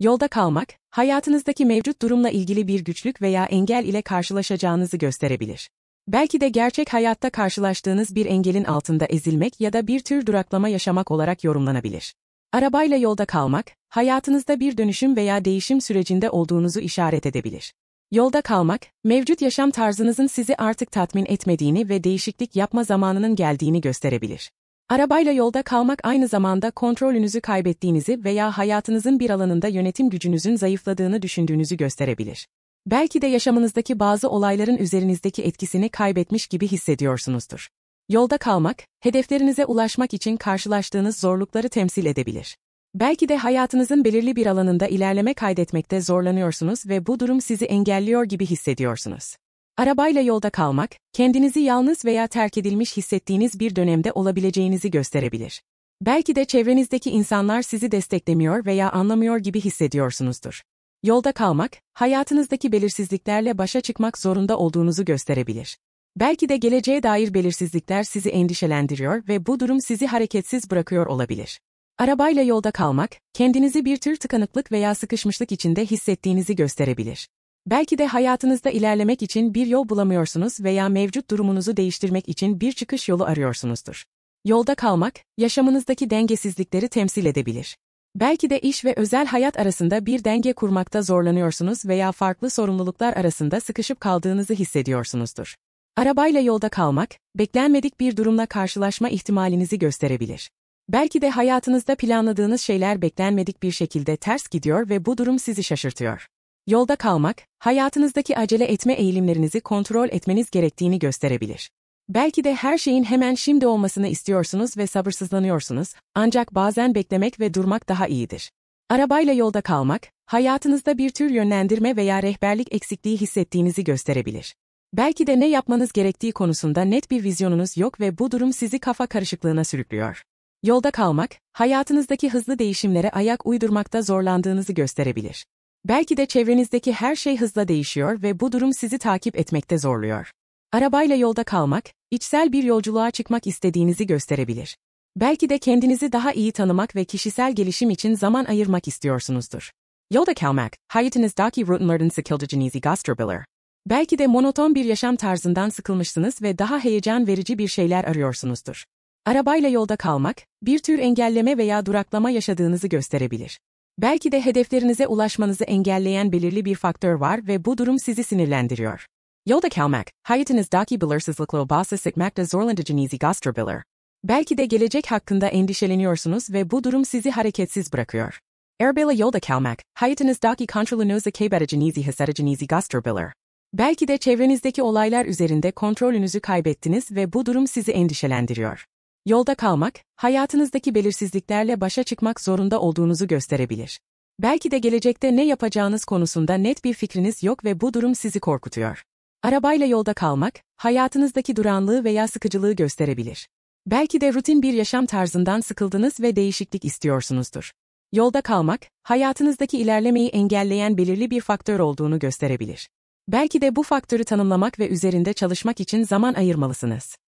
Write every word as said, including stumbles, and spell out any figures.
Yolda kalmak, hayatınızdaki mevcut durumla ilgili bir güçlük veya engel ile karşılaşacağınızı gösterebilir. Belki de gerçek hayatta karşılaştığınız bir engelin altında ezilmek ya da bir tür duraklama yaşamak olarak yorumlanabilir. Arabayla yolda kalmak, hayatınızda bir dönüşüm veya değişim sürecinde olduğunuzu işaret edebilir. Yolda kalmak, mevcut yaşam tarzınızın sizi artık tatmin etmediğini ve değişiklik yapma zamanının geldiğini gösterebilir. Arabayla yolda kalmak aynı zamanda kontrolünüzü kaybettiğinizi veya hayatınızın bir alanında yönetim gücünüzün zayıfladığını düşündüğünüzü gösterebilir. Belki de yaşamınızdaki bazı olayların üzerinizdeki etkisini kaybetmiş gibi hissediyorsunuzdur. Yolda kalmak, hedeflerinize ulaşmak için karşılaştığınız zorlukları temsil edebilir. Belki de hayatınızın belirli bir alanında ilerleme kaydetmekte zorlanıyorsunuz ve bu durum sizi engelliyor gibi hissediyorsunuz. Arabayla yolda kalmak, kendinizi yalnız veya terk edilmiş hissettiğiniz bir dönemde olabileceğinizi gösterebilir. Belki de çevrenizdeki insanlar sizi desteklemiyor veya anlamıyor gibi hissediyorsunuzdur. Yolda kalmak, hayatınızdaki belirsizliklerle başa çıkmak zorunda olduğunuzu gösterebilir. Belki de geleceğe dair belirsizlikler sizi endişelendiriyor ve bu durum sizi hareketsiz bırakıyor olabilir. Arabayla yolda kalmak, kendinizi bir tür tıkanıklık veya sıkışmışlık içinde hissettiğinizi gösterebilir. Belki de hayatınızda ilerlemek için bir yol bulamıyorsunuz veya mevcut durumunuzu değiştirmek için bir çıkış yolu arıyorsunuzdur. Yolda kalmak, yaşamınızdaki dengesizlikleri temsil edebilir. Belki de iş ve özel hayat arasında bir denge kurmakta zorlanıyorsunuz veya farklı sorumluluklar arasında sıkışıp kaldığınızı hissediyorsunuzdur. Arabayla yolda kalmak, beklenmedik bir durumla karşılaşma ihtimalinizi gösterebilir. Belki de hayatınızda planladığınız şeyler beklenmedik bir şekilde ters gidiyor ve bu durum sizi şaşırtıyor. Yolda kalmak, hayatınızdaki acele etme eğilimlerinizi kontrol etmeniz gerektiğini gösterebilir. Belki de her şeyin hemen şimdi olmasını istiyorsunuz ve sabırsızlanıyorsunuz, ancak bazen beklemek ve durmak daha iyidir. Arabayla yolda kalmak, hayatınızda bir tür yönlendirme veya rehberlik eksikliği hissettiğinizi gösterebilir. Belki de ne yapmanız gerektiği konusunda net bir vizyonunuz yok ve bu durum sizi kafa karışıklığına sürüklüyor. Yolda kalmak, hayatınızdaki hızlı değişimlere ayak uydurmakta zorlandığınızı gösterebilir. Belki de çevrenizdeki her şey hızla değişiyor ve bu durum sizi takip etmekte zorluyor. Arabayla yolda kalmak, içsel bir yolculuğa çıkmak istediğinizi gösterebilir. Belki de kendinizi daha iyi tanımak ve kişisel gelişim için zaman ayırmak istiyorsunuzdur. Yolda kalmak, hayatınızdaki rutinlerden sıkıldığınızı gösterebilir. Belki de monoton bir yaşam tarzından sıkılmışsınız ve daha heyecan verici bir şeyler arıyorsunuzdur. Arabayla yolda kalmak, bir tür engelleme veya duraklama yaşadığınızı gösterebilir. Belki de hedeflerinize ulaşmanızı engelleyen belirli bir faktör var ve bu durum sizi sinirlendiriyor. Yolda kalmak, hayatınızdaki belirsizlikleri başa çıkmakta zorlandığınızı gösterebilir. Belki de gelecek hakkında endişeleniyorsunuz ve bu durum sizi hareketsiz bırakıyor. Arabayla yolda kalmak, hayatınızdaki kontrolünüzü kaybedeceğinizi hissedeceğinizi gösterebilir. Belki de çevrenizdeki olaylar üzerinde kontrolünüzü kaybettiniz ve bu durum sizi endişelendiriyor. Yolda kalmak, hayatınızdaki belirsizliklerle başa çıkmak zorunda olduğunuzu gösterebilir. Belki de gelecekte ne yapacağınız konusunda net bir fikriniz yok ve bu durum sizi korkutuyor. Arabayla yolda kalmak, hayatınızdaki duranlığı veya sıkıcılığı gösterebilir. Belki de rutin bir yaşam tarzından sıkıldınız ve değişiklik istiyorsunuzdur. Yolda kalmak, hayatınızdaki ilerlemeyi engelleyen belirli bir faktör olduğunu gösterebilir. Belki de bu faktörü tanımlamak ve üzerinde çalışmak için zaman ayırmalısınız.